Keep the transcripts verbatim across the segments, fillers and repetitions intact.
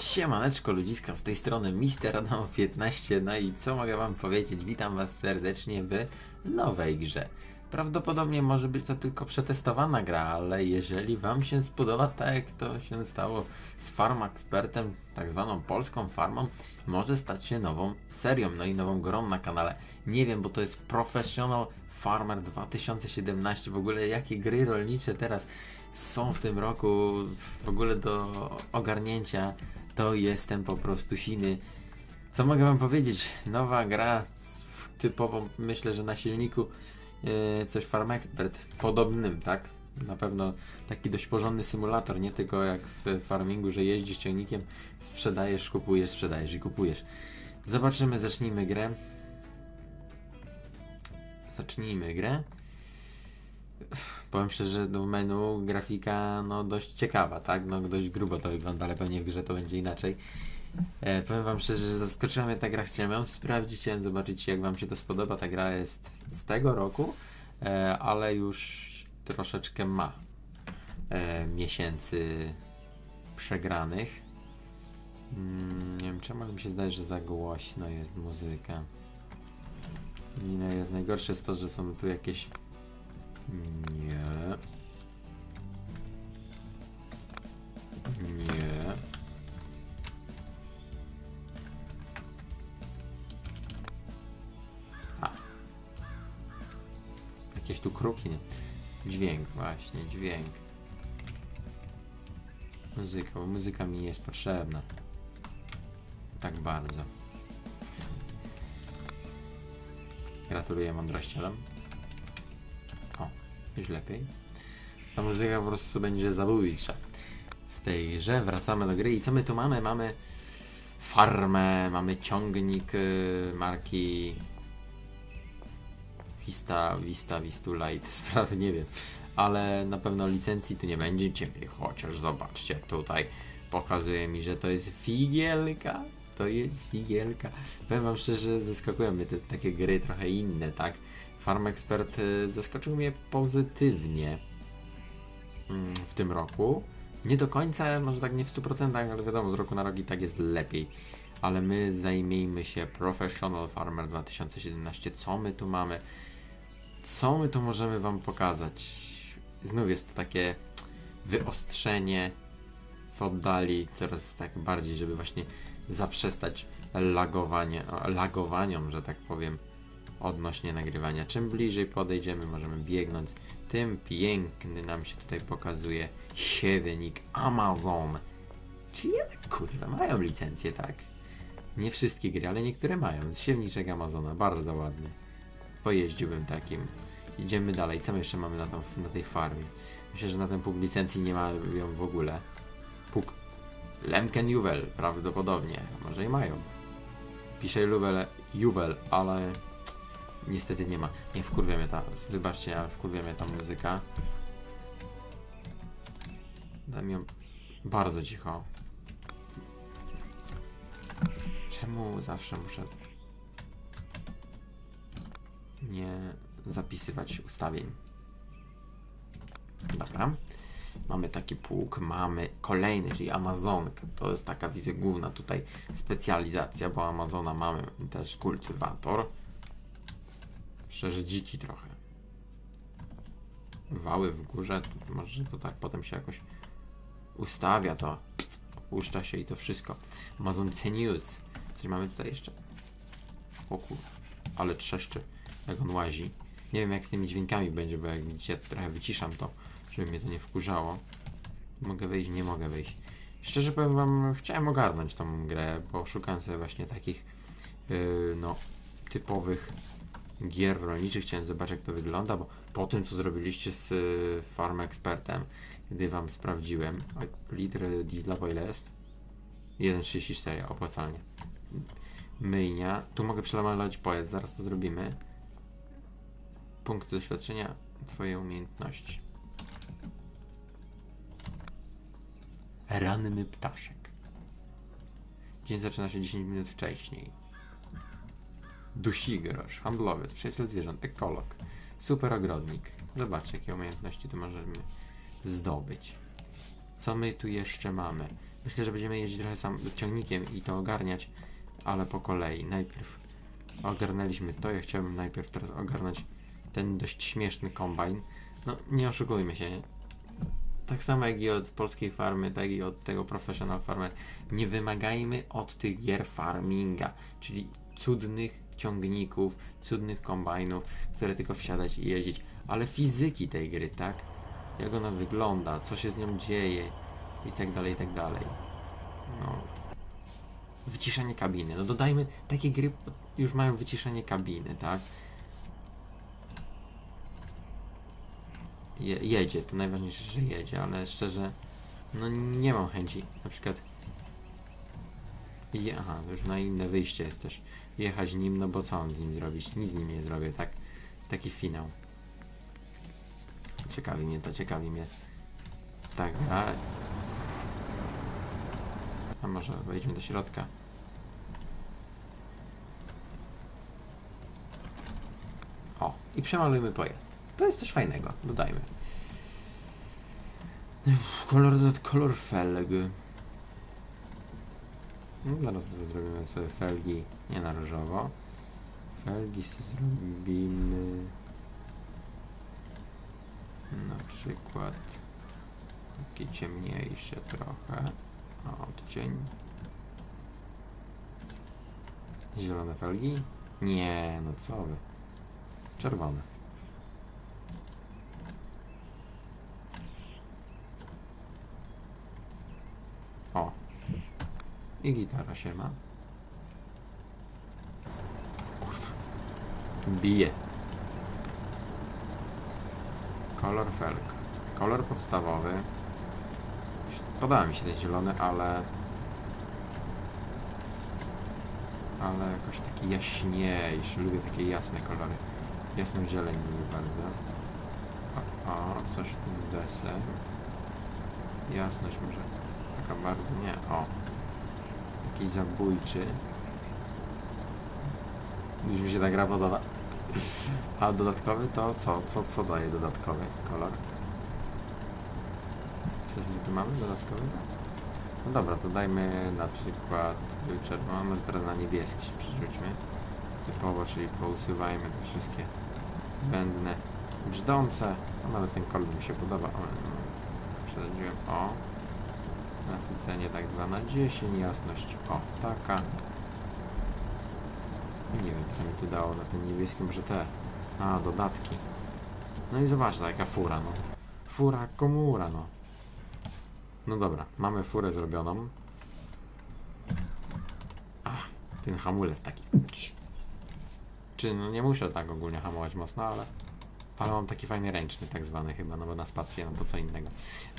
Siemaneczko ludziska, z tej strony Mister Adam piętnaście, no i co mogę wam powiedzieć, witam was serdecznie w nowej grze. Prawdopodobnie może być to tylko przetestowana gra, ale jeżeli wam się spodoba, tak jak to się stało z Farm Expertem, tak zwaną polską farmą, może stać się nową serią, no i nową grą na kanale. Nie wiem, bo to jest Professional Farmer dwa tysiące siedemnaście, w ogóle jakie gry rolnicze teraz są w tym roku w ogóle do ogarnięcia, to jestem po prostu siny. Co mogę wam powiedzieć, nowa gra typowo, myślę, że na silniku yy, coś Farm Expert podobnym, tak? Na pewno taki dość porządny symulator, nie tylko jak w farmingu, że jeździsz ciągnikiem, sprzedajesz, kupujesz, sprzedajesz i kupujesz. Zobaczymy, zacznijmy grę. Zacznijmy grę. Powiem szczerze, że do menu grafika no dość ciekawa, tak? No dość grubo to wygląda, ale pewnie w grze to będzie inaczej. E, powiem wam szczerze, że zaskoczyła mnie ta gra, chciałem ją sprawdzić, chciałem zobaczyć jak wam się to spodoba. Ta gra jest z tego roku, e, ale już troszeczkę ma e, miesięcy przegranych. Mm, nie wiem czemu, ale mi się zdaje, że za głośno jest muzyka. I no jest, najgorsze jest to, że są tu jakieś... Nie. Nie. A. Jakieś tu kruki, nie? Dźwięk, właśnie, dźwięk. Muzyka, bo muzyka mi nie jest potrzebna. Tak bardzo. Gratuluję mądrościelom. O, już lepiej. Ta muzyka po prostu będzie zabójcza. W tej grze wracamy do gry i co my tu mamy? Mamy farmę, mamy ciągnik marki Vista, Vista, Vistulite, sprawy nie wiem. Ale na pewno licencji tu nie będziecie mieli, chociaż zobaczcie, tutaj pokazuje mi, że to jest figielka. To jest figielka. Powiem wam szczerze, zaskakują mnie te takie gry trochę inne, tak? Farm Expert y, zaskoczył mnie pozytywnie mm, w tym roku. Nie do końca, może tak nie w stu procentach, ale wiadomo, z roku na rok i tak jest lepiej. Ale my zajmijmy się Professional Farmer dwa tysiące siedemnaście. Co my tu mamy? Co my tu możemy wam pokazać? Znów jest to takie wyostrzenie w oddali, coraz tak bardziej, żeby właśnie zaprzestać lagowanie, lagowaniom, że tak powiem, odnośnie nagrywania. Czym bliżej podejdziemy, możemy biegnąć, tym piękny nam się tutaj pokazuje siewnik Amazon. Czy jednak, kurwa, mają licencję, tak? Nie wszystkie gry, ale niektóre mają. Siewniczek Amazona, bardzo ładny. Pojeździłbym takim. Idziemy dalej. Co my jeszcze mamy na, tą, na tej farmie? Myślę, że na ten punkt licencji nie ma ją w ogóle. Puk Lemken Juwel, prawdopodobnie. Może i mają. Pisze Juwel, Juwel, ale niestety nie ma. Nie, wkurwia mnie ta, wybaczcie, ale wkurwia mnie ta muzyka. Dam ją bardzo cicho. Czemu zawsze muszę nie zapisywać ustawień? Dobra. Mamy taki pług, mamy kolejny, czyli Amazonka. To jest taka, widzę, główna tutaj specjalizacja, bo Amazona mamy też kultywator. Szczerze dziki trochę. Wały w górze, może to tak potem się jakoś ustawia, to opuszcza się i to wszystko. Amazon News. Coś mamy tutaj jeszcze? O kurwa, ale trzeszczy, jak on łazi. Nie wiem jak z tymi dźwiękami będzie, bo jak widzicie, trochę wyciszam to, żeby mnie to nie wkurzało. Mogę wyjść? Nie mogę wyjść. Szczerze powiem wam, chciałem ogarnąć tą grę, bo szukałem sobie właśnie takich yy, no, typowych gier rolniczych. Chciałem zobaczyć jak to wygląda, bo po tym co zrobiliście z y, Farm Expertem, gdy wam sprawdziłem, litr diesla po ile jest? jeden przecinek trzydzieści cztery, opłacalnie. Myjnia, tu mogę przelamalować pojazd, zaraz to zrobimy. Punkty doświadczenia, twoje umiejętności. Ranny ptaszek. Dzień zaczyna się dziesięć minut wcześniej. Dusigrosz, handlowiec, przyjaciel zwierząt, ekolog, super ogrodnik. Zobaczcie jakie umiejętności tu możemy zdobyć. Co my tu jeszcze mamy? Myślę, że będziemy jeździć trochę sam ciągnikiem i to ogarniać, ale po kolei. Najpierw ogarnęliśmy to, ja chciałbym najpierw teraz ogarnąć ten dość śmieszny kombajn. No, nie oszukujmy się. Tak samo jak i od polskiej farmy, tak i od tego Professional Farmer. Nie wymagajmy od tych gier farminga, czyli cudnych ciągników, cudnych kombajnów, które tylko wsiadać i jeździć, ale fizyki tej gry, tak? Jak ona wygląda, co się z nią dzieje i tak dalej, i tak dalej. No. Wyciszenie kabiny. No dodajmy, takie gry już mają wyciszenie kabiny, tak? Je, jedzie, to najważniejsze, że jedzie, ale szczerze, no nie mam chęci, na przykład je, aha, już na inne wyjście jest też, jechać nim, no bo co mam z nim zrobić, nic z nim nie zrobię, tak, taki finał. Ciekawi mnie to, ciekawi mnie, tak, a, a może wejdziemy do środka. O, i przemalujmy pojazd. To jest coś fajnego, dodajmy. Kolor, kolor felg. No, zaraz zrobimy sobie felgi, nie na różowo. Felgi sobie zrobimy... Na przykład... Takie ciemniejsze trochę. O, odcień. Zielone felgi? Nie, no co wy. Czerwone. O. I gitara się ma. Kurwa. Bije. Kolor felg. Kolor podstawowy. Podoba mi się ten zielony, ale... Ale jakoś taki jaśniejszy. Lubię takie jasne kolory. Jasną zieleń lubię bardzo. O, o coś w tym deser. Jasność może... bardzo nie, o taki zabójczy. Już mi się ta gra podoba. A dodatkowy to co? Co, co daje dodatkowy kolor? Coś tu mamy dodatkowy? No dobra, to dajmy na przykład czerwony, teraz na niebieski się przerzućmy typowo, czyli pousuwajmy te wszystkie zbędne brzdące, no, ale ten kolor mi się podoba. O, przesadziłem. O, nasycenie tak dwa na dziesięć, jasność o taka. Nie wiem co mi tu dało na tym niebieskim, może te a dodatki. No i zobacz, taka fura, no fura komura, no no dobra, mamy furę zrobioną. Ach, ten hamulec taki, czy no nie muszę tak ogólnie hamować mocno, ale ale mam taki fajny ręczny, tak zwany chyba, no bo na spację, no to co innego.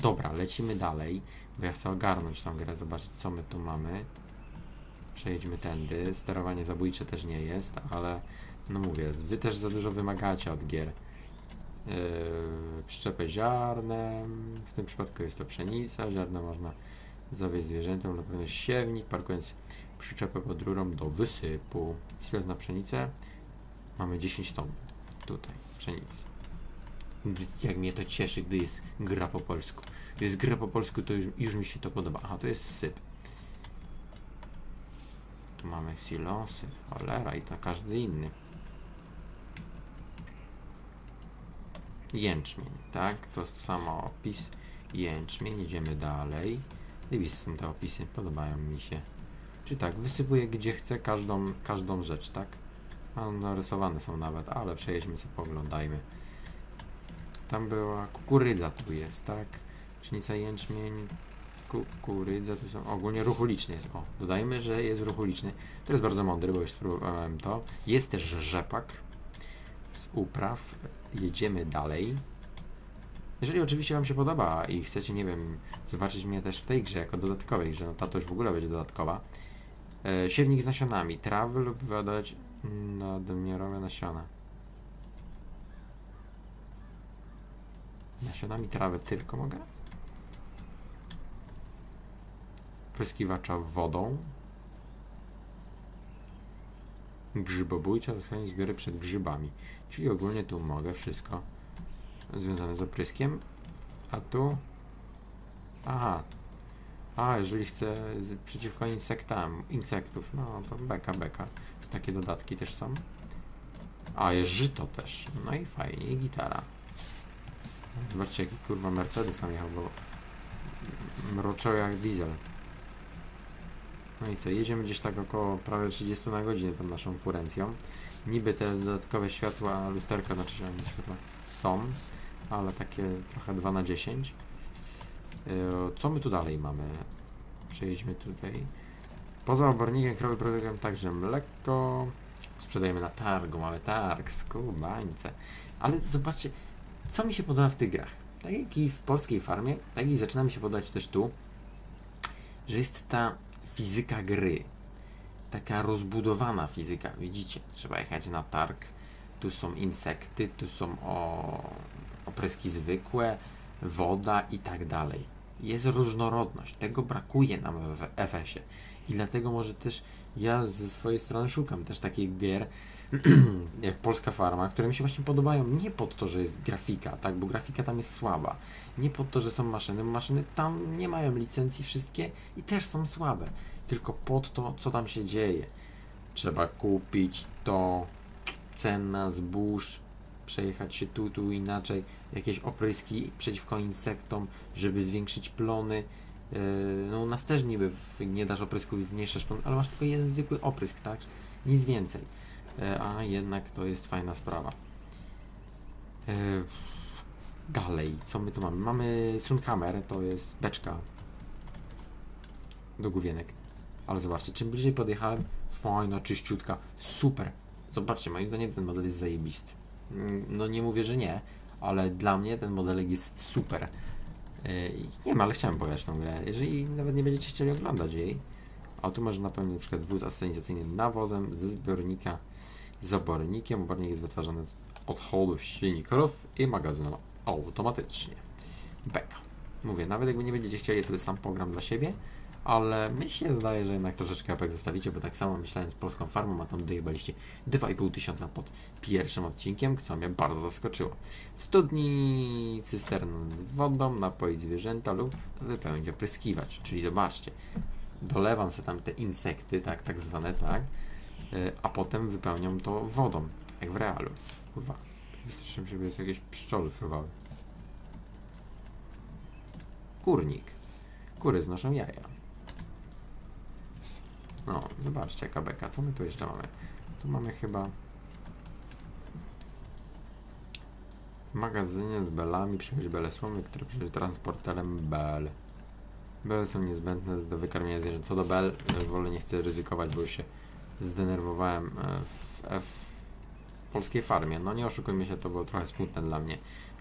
Dobra, lecimy dalej, bo ja chcę ogarnąć tą grę, zobaczyć co my tu mamy. Przejedźmy tędy, sterowanie zabójcze też nie jest, ale no mówię, wy też za dużo wymagacie od gier. Yy, przyczepę ziarnem, w tym przypadku jest to pszenica, ziarno można zawieźć zwierzętom, na pewno siewnik, parkując przyczepę pod rurą do wysypu. Ślez na pszenicę, mamy dziesięć ton tutaj. Nic. Jak mnie to cieszy, gdy jest gra po polsku. Gdy jest gra po polsku, to już, już mi się to podoba. Aha, to jest syp. Tu mamy silosy, cholera i to każdy inny. Jęczmień, tak? To jest to samo opis. Jęczmień, idziemy dalej. Zajebiste są te opisy, podobają mi się. Czyli tak, wysypuję gdzie chcę każdą, każdą rzecz, tak? No, narysowane są nawet, ale przejedźmy sobie, poglądajmy. Tam była kukurydza, tu jest, tak? Pszenica, jęczmień, kukurydza, tu są ogólnie ruch uliczny jest. O, dodajmy, że jest ruch uliczny. To jest bardzo mądry, bo już spróbowałem to. Jest też rzepak z upraw. Jedziemy dalej. Jeżeli oczywiście wam się podoba i chcecie, nie wiem, zobaczyć mnie też w tej grze jako dodatkowej grze, no ta to już w ogóle będzie dodatkowa. E, siewnik z nasionami, trawy lub wyodać nadmiarowe nasiona. Nasionami trawy tylko mogę? Pryskiwacza wodą. Grzybobójcza, rozchronić zbiory przed grzybami. Czyli ogólnie tu mogę wszystko związane z opryskiem. A tu... Aha. A, jeżeli chcę z, przeciwko insektom, insektów, no to beka, beka. Takie dodatki też są. A, jest żyto też. No i fajnie, i gitara. Zobaczcie, jaki kurwa Mercedes tam jechał, bo mroczał jak diesel. No i co, jedziemy gdzieś tak około prawie trzydzieści na godzinę tą naszą furencją. Niby te dodatkowe światła, lusterka, znaczy się światła są, ale takie trochę dwa na dziesięć. Co my tu dalej mamy? Przejdźmy tutaj. Poza obornikiem krowy produkują także mleko. Sprzedajemy na targu, mamy targ, skubańce. Ale zobaczcie, co mi się podoba w tych grach. Tak jak i w polskiej farmie, tak i zaczyna mi się podobać też tu, że jest ta fizyka gry. Taka rozbudowana fizyka, widzicie? Trzeba jechać na targ. Tu są insekty, tu są o... opryski zwykłe, woda i tak dalej. Jest różnorodność. Tego brakuje nam w efesie. I dlatego może też ja ze swojej strony szukam też takich gier jak Polska Farma, które mi się właśnie podobają. Nie pod to, że jest grafika, tak? Bo grafika tam jest słaba. Nie pod to, że są maszyny. Maszyny tam nie mają licencji wszystkie i też są słabe. Tylko pod to, co tam się dzieje. Trzeba kupić to, cena, zbóż, przejechać się tu, tu inaczej, jakieś opryski przeciwko insektom, żeby zwiększyć plony. No u nas też niby nie dasz oprysku i zmniejszasz plon, ale masz tylko jeden zwykły oprysk, tak? Nic więcej. A jednak to jest fajna sprawa. Dalej, co my tu mamy? Mamy Sunhammer, to jest beczka do główienek. Ale zobaczcie, czym bliżej podjechałem, fajna, czyściutka, super. Zobaczcie, moim zdaniem ten model jest zajebisty. No nie mówię, że nie, ale dla mnie ten modelek jest super. Nie wiem, ale chciałem pograć w tą grę. Jeżeli nawet nie będziecie chcieli oglądać jej, a tu można napełnić na przykład wóz asenizacyjny nawozem ze zbiornika z obornikiem. Obornik jest wytwarzany z odchodów świni, krów i magazynowo automatycznie. Beka. Mówię, nawet jakby nie będziecie chcieli, ja sobie sam program dla siebie, ale mi się zdaje, że jednak troszeczkę apek zostawicie, bo tak samo myślałem z Polską Farmą, a tam dojebaliście dwa i pół tysiąca pod pierwszym odcinkiem, co mnie bardzo zaskoczyło. W studni cysterna z wodą, napoić zwierzęta lub wypełnić opryskiwacz. Czyli zobaczcie, dolewam sobie tam te insekty, tak, tak zwane, tak, a potem wypełniam to wodą, jak w realu. Kurwa, wystraszyłem się, żeby jakieś pszczoły fruwały. Kurnik. Kury znoszą jaja. No, zobaczcie, jaka beka. Co my tu jeszcze mamy? Tu mamy chyba... W magazynie z belami przychodzi bele słomy, które przychodzi transporterem bel. Bele są niezbędne do wykarmienia zwierząt. Co do bel, wolę nie chcę ryzykować, bo już się zdenerwowałem w, w Polskiej Farmie. No nie oszukujmy się, to było trochę smutne dla mnie.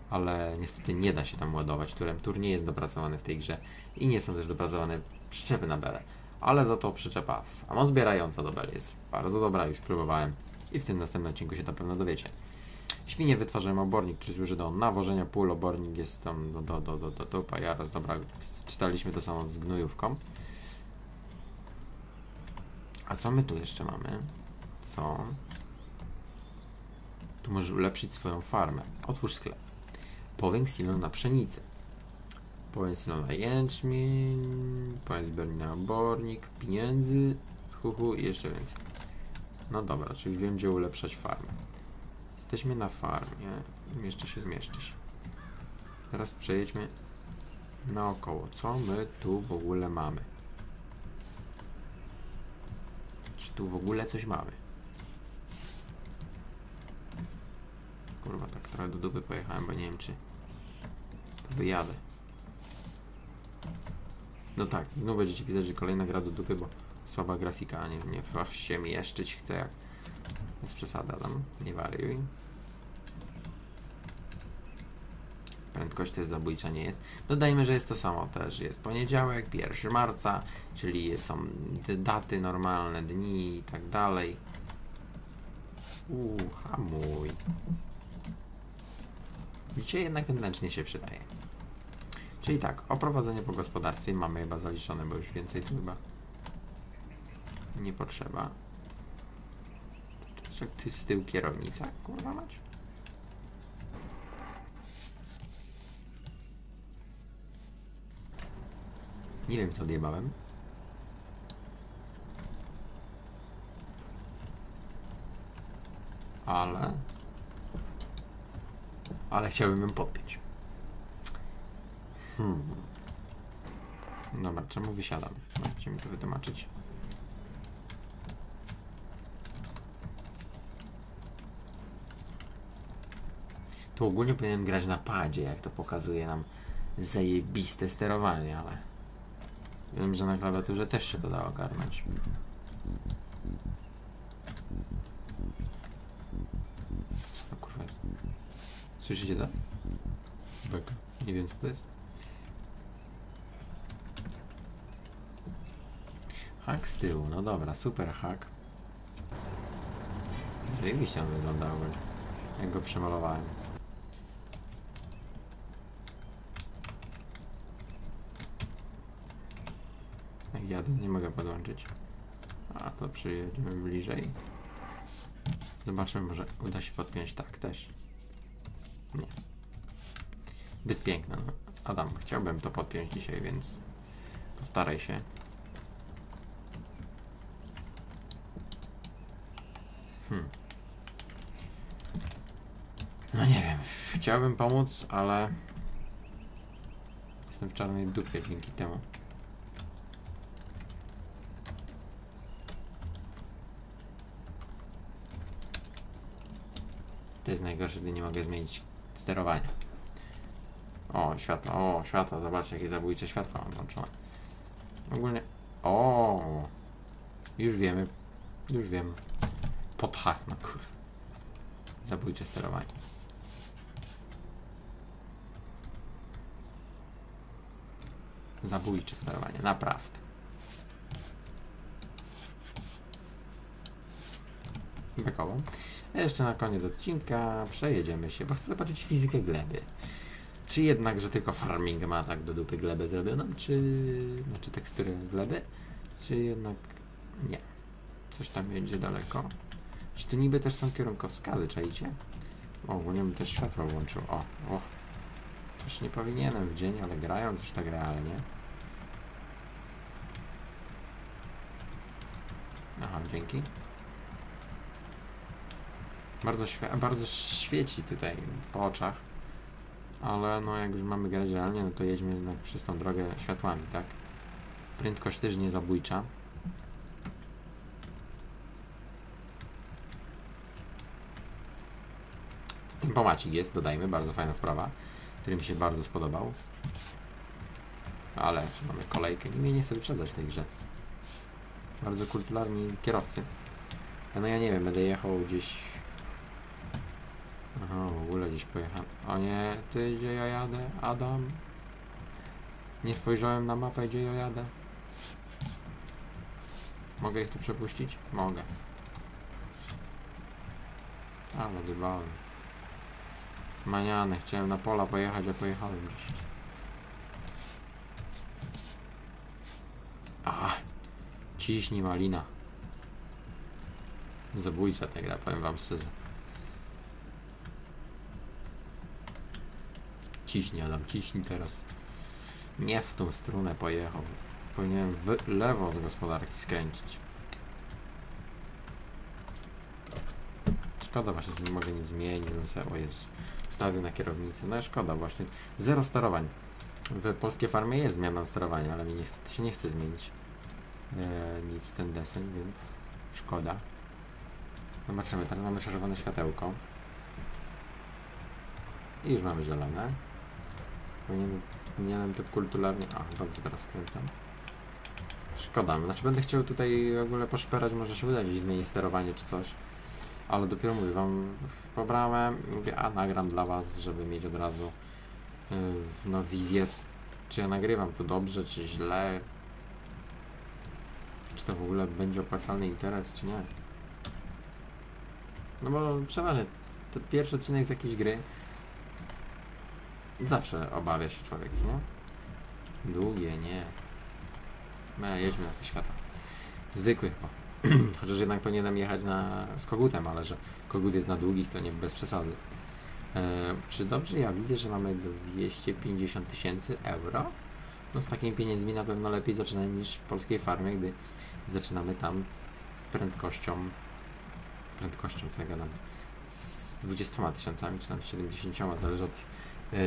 Ale niestety nie da się tam ładować turem. Tur nie jest dopracowany w tej grze. I nie są też dopracowane przyczepy na bele. Ale za to przyczepa samo zbierająca do bel jest bardzo dobra, już próbowałem i w tym następnym odcinku się na pewno dowiecie. Świnie wytwarzają obornik, który służy do nawożenia pól, obornik jest tam do do do do do do pajaras, dobra, czytaliśmy to samo z gnojówką. A co my tu jeszcze mamy? Co? Tu możesz ulepszyć swoją farmę. Otwórz sklep. Powiększ silon na pszenicę. Powiedz na jęczmień, powiedz na obornik, pieniędzy, huhu i jeszcze więcej. No dobra, czyli już wiem, gdzie ulepszać farmę. Jesteśmy na farmie. Mieszczysz się, zmieszczysz. Teraz przejedźmy naokoło. Co my tu w ogóle mamy? Czy tu w ogóle coś mamy? Kurwa, tak trochę do dupy pojechałem, bo nie wiem, czy to wyjadę. No tak, znów będziecie pisać, że kolejna gra do dupy, bo słaba grafika, nie wiem, nie chyba się mieszczyć chce jak jest przesada tam, nie wariuj. Prędkość też zabójcza nie jest. Dodajmy, że jest to samo też, jest poniedziałek, pierwszego marca, czyli są te daty normalne, dni i tak dalej. Uuu, hamuj. Dzisiaj jednak ten ręcznie się przydaje. Czyli tak, oprowadzenie po gospodarstwie mamy chyba zaliczone, bo już więcej tu chyba nie potrzeba. Ty z tyłu kierownica, kurwa mać. Nie wiem, co odjebałem. Ale... Ale chciałbym ją podpiąć. Hmm. Dobra, czemu wysiadam? Możecie mi to wytłumaczyć. Tu ogólnie powinienem grać na padzie, jak to pokazuje nam zajebiste sterowanie, ale... Wiem, że na klawiaturze też się to da ogarnąć. Co to kurwa jest? Słyszycie to? Beka. Nie wiem, co to jest. Hak z tyłu, no dobra, super hak. Zajebiście on wygląda ogólnie, jak go przemalowałem. Jak jadę, nie mogę podłączyć. A to przyjedziemy bliżej. Zobaczymy, może uda się podpiąć tak też. Nie. Zbyt piękne, no. Adam, chciałbym to podpiąć dzisiaj, więc postaraj się. Hmm. No nie wiem, chciałbym pomóc, ale jestem w czarnej dupie dzięki temu. To jest najgorsze, gdy nie mogę zmienić sterowania. O, światło, o, światło, zobaczcie, jakie zabójcze światło mam włączone. Ogólnie, o, już wiemy, już wiem. Pod hak, no kurwa. Zabójcze sterowanie. Zabójcze sterowanie, naprawdę. Bekowo. Jeszcze na koniec odcinka przejedziemy się, bo chcę zobaczyć fizykę gleby. Czy jednak, że tylko farming ma tak do dupy glebę zrobioną, czy... Znaczy teksturę gleby, czy jednak... Nie. Coś tam będzie daleko. Czy tu niby też są kierunkowskazy, czajcie? O, ogólnie bym też światło włączył. O, och. Też nie powinienem w dzień, ale grają już tak realnie. Aha, dzięki. Bardzo, świe bardzo świeci tutaj po oczach. Ale no, jak już mamy grać realnie, no to jedźmy na czystą drogę światłami, tak? Prędkość też nie zabójcza. Tempomacik jest, dodajmy, bardzo fajna sprawa, który mi się bardzo spodobał. Ale mamy kolejkę, nikt mnie nie chce wyprzedzać w tej grze. Bardzo kulturalni kierowcy. No ja nie wiem, będę jechał gdzieś... Aha, w ogóle gdzieś pojechałem. O nie, ty, gdzie ja jadę? Adam! Nie spojrzałem na mapę, gdzie ja jadę. Mogę ich tu przepuścić? Mogę. Ale dybałem. Maniane, chciałem na pola pojechać, a pojechałem gdzieś. A, ciśnij malina. Zabójca ta gra, powiem wam szczerze. Ciśnij, Adam, ciśnij teraz. Nie w tą strunę pojechał. Powinienem w lewo z gospodarki skręcić. Szkoda właśnie, że nie mogę nic zmienić, bym sobie, o Jezu, ustawił na kierownicę. No szkoda właśnie. Zero sterowań. W polskiej farmie jest zmiana sterowania, ale mi nie chce, się nie chce zmienić e, nic ten deseń, więc szkoda. Zobaczymy, teraz mamy czerwone światełko. I już mamy zielone. Powinienem, powinienem to kulturalnie... A, dobrze, teraz skręcam. Szkoda, znaczy będę chciał tutaj w ogóle poszperać, może się uda gdzieś zmienić sterowanie czy coś. Ale dopiero mówię wam, pobrałem i mówię, a nagram dla was, żeby mieć od razu yy, no wizję, czy ja nagrywam to dobrze, czy źle, czy to w ogóle będzie opłacalny interes, czy nie. No bo przeważnie, ten pierwszy odcinek z jakiejś gry zawsze obawia się człowiek, nie? Długie, nie. No, jedźmy na te świata. Zwykły chyba. Chociaż jednak powinienem jechać na, z kogutem, ale że kogut jest na długich, to nie bez przesady. E, czy dobrze ja widzę, że mamy dwieście pięćdziesiąt tysięcy euro? no z takimi pieniędzmi na pewno lepiej zaczynać niż w polskiej farmie, gdy zaczynamy tam z prędkością, prędkością co ja gadam, z dwudziestoma tysiącami, czy tam siedemdziesięcioma, zależy od yy,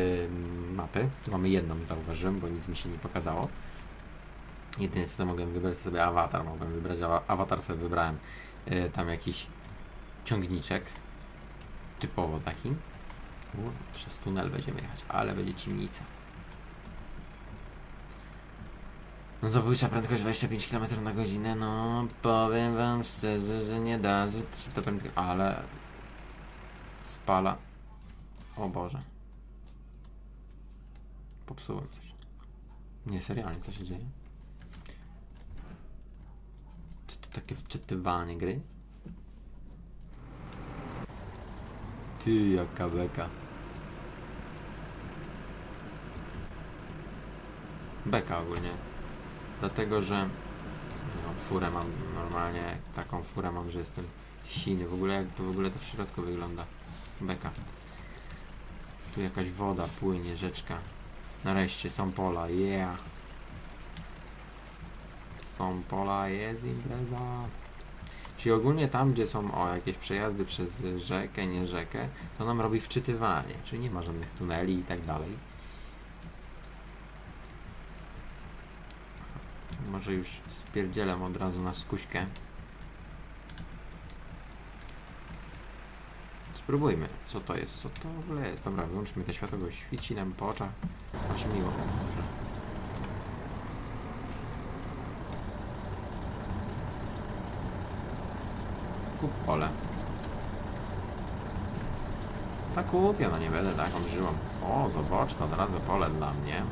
mapy. Tu mamy jedną, zauważyłem, bo nic mi się nie pokazało. Jedyne co to mogłem wybrać, to sobie awatar mogłem wybrać, awatar sobie wybrałem, yy, tam jakiś ciągniczek, typowo taki. U, przez tunel będziemy jechać, ale będzie ciemnica. No zabójcza prędkość dwadzieścia pięć kilometrów na godzinę, no powiem wam szczerze, że nie da, że to prędkość, ale spala. O Boże. Popsułem coś. Nie, serialnie, co się dzieje? Czy to takie wczytywanie gry? Ty, jaka beka. Beka ogólnie. Dlatego, że no, furę mam normalnie, taką furę mam, że jestem siny. W ogóle jak to w ogóle to w środku wygląda. Beka. Tu jakaś woda płynie, rzeczka. Nareszcie są pola, yeah. Są pola, jest impreza. Czyli ogólnie tam, gdzie są o, jakieś przejazdy przez rzekę, nie rzekę, to nam robi wczytywanie, czyli nie ma żadnych tuneli i tak dalej. Może już spierdzielam od razu na skuśkę. Spróbujmy, co to jest, co to w ogóle jest. Dobra, wyłączmy te światło, bo świeci nam po oczach. Aż miło. Kup pole. Ta kupię, no nie będę taką żyłą. O, zobacz, to od razu pole dla mnie.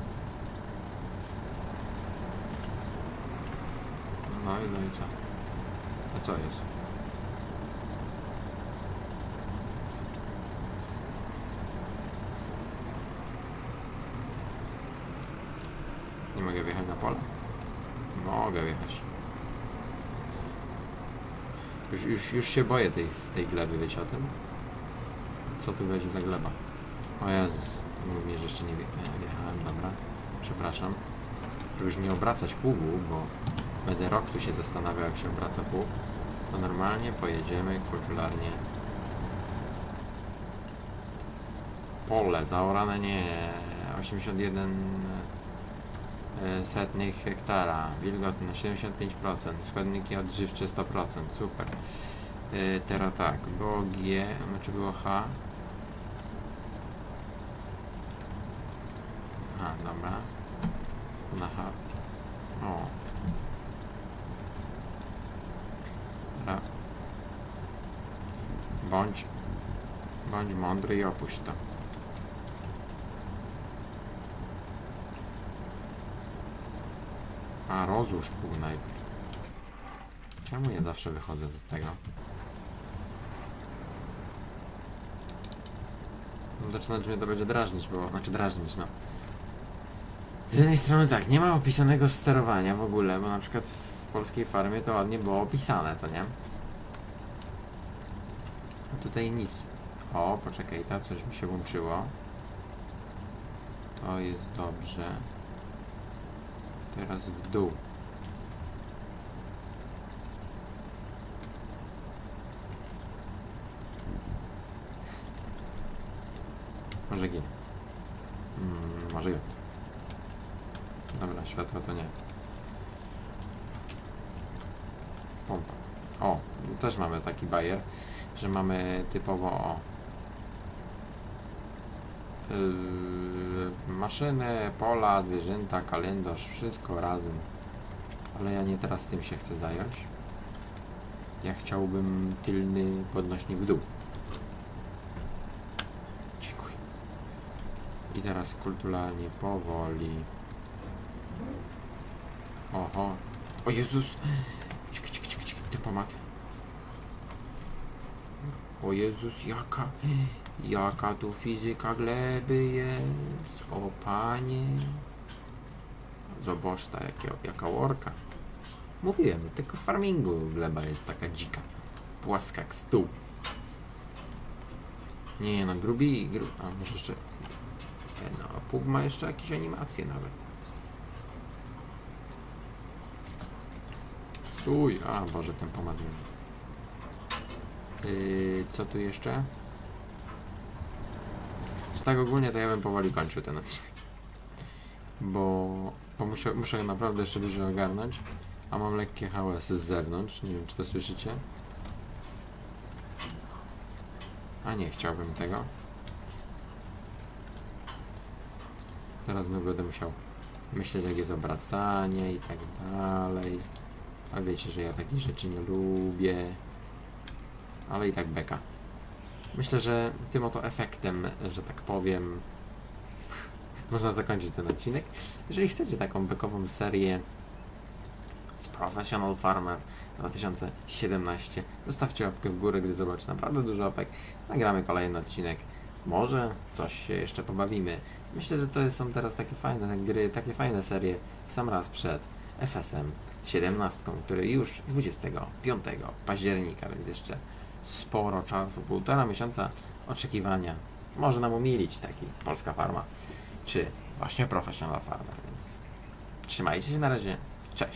No i no i co? A co jest? Nie mogę wjechać na pole? Mogę wjechać. Już, już, już się boję tej, tej gleby, wiecie o tym? Co tu będzie za gleba? O Jezus, mówię, że jeszcze nie wjechałem, dobra. Przepraszam. Już nie obracać pługu, bo będę rok tu się zastanawiał, jak się obraca pół, to normalnie pojedziemy kulturalnie. Pole zaorane nie, osiemdziesiąt jeden setnych hektara, wilgotne siedemdziesiąt pięć procent, składniki odżywcze sto procent, super. Yy, teraz tak, było G, znaczy było H. A, dobra. Na H. O. Bądź, bądź mądry i opuść to. A rozłóż pół najpierw. Czemu ja zawsze wychodzę z tego? Zaczynać mnie to będzie drażnić, bo... Znaczy drażnić, no. Z jednej strony tak, nie ma opisanego sterowania w ogóle, bo na przykład w polskiej farmie to ładnie było opisane, co nie? Tutaj nic. O, poczekaj, ta coś mi się włączyło. To jest dobrze. Teraz w dół. Może G. Mm, może J. Dobra, światła to nie. Pompa. O, też mamy taki bajer, że mamy typowo o, yy, maszyny, pola, zwierzęta, kalendarz, wszystko razem. Ale ja nie teraz tym się chcę zająć. Ja chciałbym tylny podnośnik w dół. Dziękuję. I teraz kulturalnie, powoli. Oho. O Jezus! Czekaj, czekaj, czekaj, czekaj, te pomady. O Jezus, jaka, jaka tu fizyka gleby jest, o Panie. Zobacz ta, jaka, jaka orka. Mówiłem, tylko w farmingu gleba jest taka dzika, płaska jak stół. Nie no, grubi, gru... a może jeszcze... No, pług ma jeszcze jakieś animacje nawet. Stój! A, Boże, ten pomadłem. Yy, co tu jeszcze? Czy tak ogólnie to ja bym powoli kończył ten odcinek. Bo, bo muszę, muszę naprawdę jeszcze dużo ogarnąć. A mam lekkie hałasy z zewnątrz. Nie wiem, czy to słyszycie. A nie chciałbym tego. Teraz my będę musiał myśleć, jak jest obracanie i tak dalej. A wiecie, że ja takich rzeczy nie lubię. Ale i tak beka. Myślę, że tym oto efektem, że tak powiem, można zakończyć ten odcinek. Jeżeli chcecie taką bekową serię z Professional Farmer dwa tysiące siedemnaście, zostawcie łapkę w górę, gdy zobaczy naprawdę dużo opek. Nagramy kolejny odcinek. Może coś się jeszcze pobawimy. Myślę, że to są teraz takie fajne gry, takie fajne serie w sam raz przed F S M siedemnaście, który już dwudziestego piątego października, więc jeszcze sporo czasu, półtora miesiąca oczekiwania. Może nam umilić taki Polska Farma, czy właśnie Professional Farmer, więc trzymajcie się na razie. Cześć!